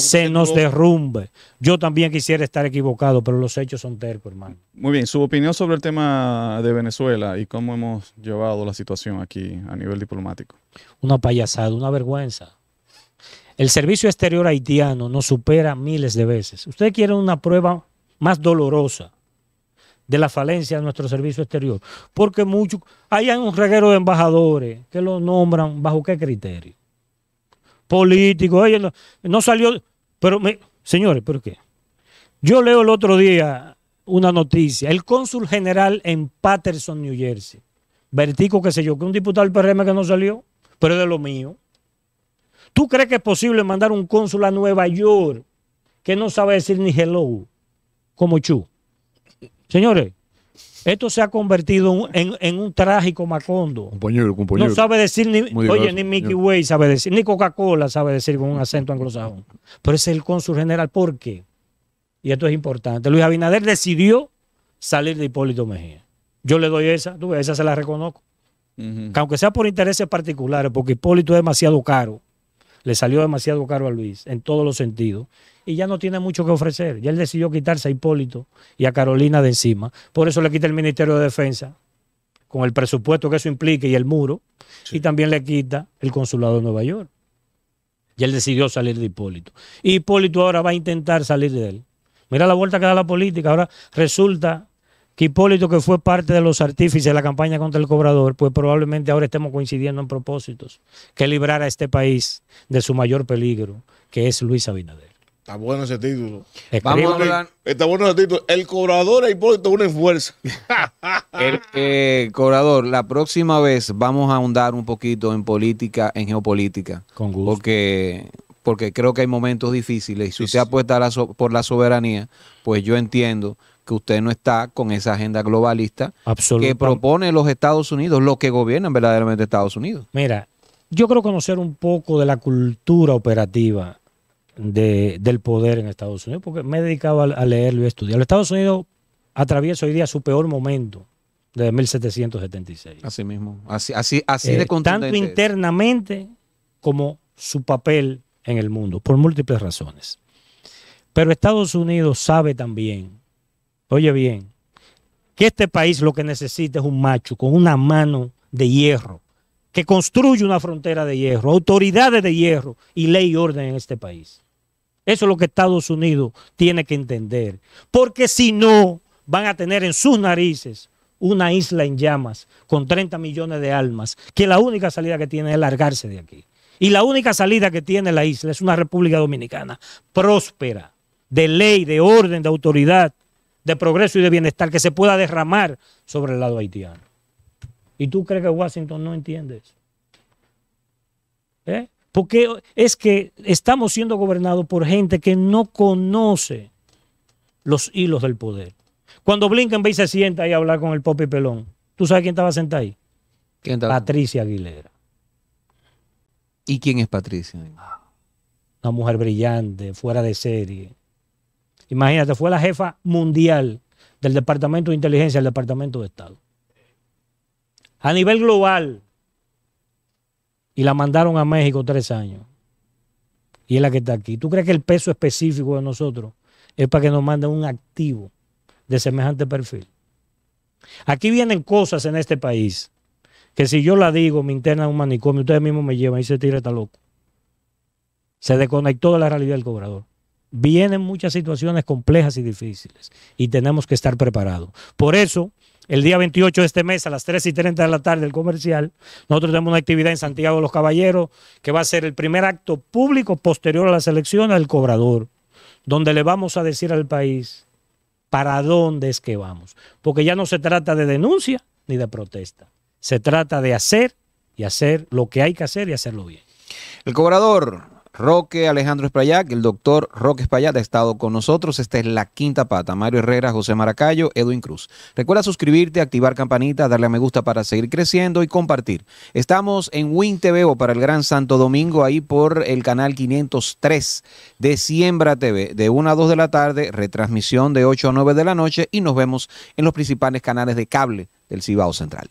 Se nos derrumbe. Yo también quisiera estar equivocado, pero los hechos son tercos, hermano. Muy bien, su opinión sobre el tema de Venezuela y cómo hemos llevado la situación aquí a nivel diplomático. Una payasada, una vergüenza. El servicio exterior haitiano nos supera miles de veces. Ustedes quieren una prueba más dolorosa de la falencia de nuestro servicio exterior, porque muchos, hay un reguero de embajadores que lo nombran bajo qué criterio político. Ellos no salió, pero señores, ¿por qué? Yo leo el otro día una noticia, el cónsul general en Patterson, New Jersey, Vertico, qué sé yo, que un diputado del PRM que no salió, pero es de lo mío. ¿Tú crees que es posible mandar un cónsul a Nueva York que no sabe decir ni hello, como Chu? Señores, Esto se ha convertido en un trágico macondo. Compañero, compañero. No sabe decir ni, oye, ni Mickey Way sabe decir, ni Coca-Cola sabe decir con un acento anglosajón. Pero es el cónsul general. ¿Por qué? Y esto es importante. Luis Abinader decidió salir de Hipólito Mejía. Yo le doy esa, tú ves, esa se la reconozco. Que aunque sea por intereses particulares, porque Hipólito es demasiado caro. Le salió demasiado caro a Luis, en todos los sentidos. Y ya no tiene mucho que ofrecer. Ya él decidió quitarse a Hipólito y a Carolina de encima. Por eso le quita el Ministerio de Defensa, con el presupuesto que eso implica y el muro. Sí. Y también le quita el Consulado de Nueva York. Y él decidió salir de Hipólito. Y Hipólito ahora va a intentar salir de él. Mira la vuelta que da la política. Ahora resulta que Hipólito, que fue parte de los artífices de la campaña contra el cobrador, pues probablemente ahora estemos coincidiendo en propósitos que librar a este país de su mayor peligro, que es Luis Abinader. Está bueno ese título. Vamos a está bueno ese título. El cobrador e Hipólito unen fuerza. Cobrador, la próxima vez vamos a ahondar un poquito en política, en geopolítica. Con gusto. Porque creo que hay momentos difíciles. Y si usted apuesta por la soberanía, pues yo entiendo que usted no está con esa agenda globalista que propone los Estados Unidos, los que gobiernan verdaderamente Estados Unidos. Mira, yo creo conocer un poco de la cultura operativa del poder en Estados Unidos, porque me he dedicado a leerlo y a estudiarlo. Estados Unidos atraviesa hoy día su peor momento desde 1776. Así mismo, así de contundente. Tanto internamente como su papel en el mundo, por múltiples razones. Pero Estados Unidos sabe también, oye bien, que este país lo que necesita es un macho con una mano de hierro, que construya una frontera de hierro, autoridades de hierro y ley y orden en este país. Eso es lo que Estados Unidos tiene que entender, porque si no van a tener en sus narices una isla en llamas con 30 millones de almas, que la única salida que tiene es largarse de aquí. Y la única salida que tiene la isla es una República Dominicana próspera, de ley, de orden, de autoridad, de progreso y de bienestar, que se pueda derramar sobre el lado haitiano. ¿Y tú crees que Washington no entiende eso? Porque es que estamos siendo gobernados por gente que no conoce los hilos del poder. Cuando Blinken ve y se sienta ahí a hablar con el Popi Pelón, ¿tú sabes quién estaba sentada ahí? ¿Quién estaba? Patricia Aguilera. ¿Y quién es Patricia? Una mujer brillante, fuera de serie. Imagínate, fue la jefa mundial del Departamento de Inteligencia, del Departamento de Estado. A nivel global. Y la mandaron a México 3 años. Y es la que está aquí. ¿Tú crees que el peso específico de nosotros es para que nos manden un activo de semejante perfil? Aquí vienen cosas en este país que si yo la digo, me internan en un manicomio, ustedes mismos me llevan y se tira, está loco. Se desconectó de la realidad del cobrador. Vienen muchas situaciones complejas y difíciles y tenemos que estar preparados. Por eso, el día 28 de este mes, a las 3:30 de la tarde, el comercial, nosotros tenemos una actividad en Santiago de los Caballeros que va a ser el primer acto público posterior a las elecciones del cobrador, donde le vamos a decir al país para dónde es que vamos. Porque ya no se trata de denuncia ni de protesta. Se trata de hacer y hacer lo que hay que hacer y hacerlo bien. El cobrador Roque Alejandro Espaillat, el doctor Roque Espaillat, ha estado con nosotros. Esta es La Quinta Pata. Mario Herrera, José Maracayo, Edwin Cruz. Recuerda suscribirte, activar campanita, darle a me gusta para seguir creciendo y compartir. Estamos en Win TV o para el Gran Santo Domingo, ahí por el canal 503 de Siembra TV, de 1 a 2 de la tarde, retransmisión de 8 a 9 de la noche y nos vemos en los principales canales de cable del Cibao Central.